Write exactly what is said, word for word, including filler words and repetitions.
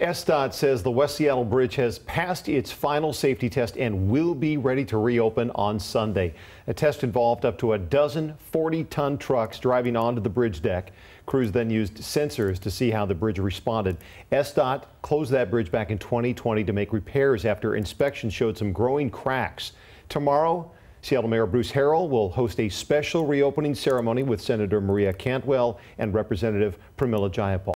S D O T says the West Seattle Bridge has passed its final safety test and will be ready to reopen on Sunday. A test involved up to a dozen forty ton trucks driving onto the bridge deck. Crews then used sensors to see how the bridge responded. S D O T closed that bridge back in twenty twenty to make repairs after inspection showed some growing cracks. Tomorrow, Seattle Mayor Bruce Harrell will host a special reopening ceremony with Senator Maria Cantwell and Representative Pramila Jayapal.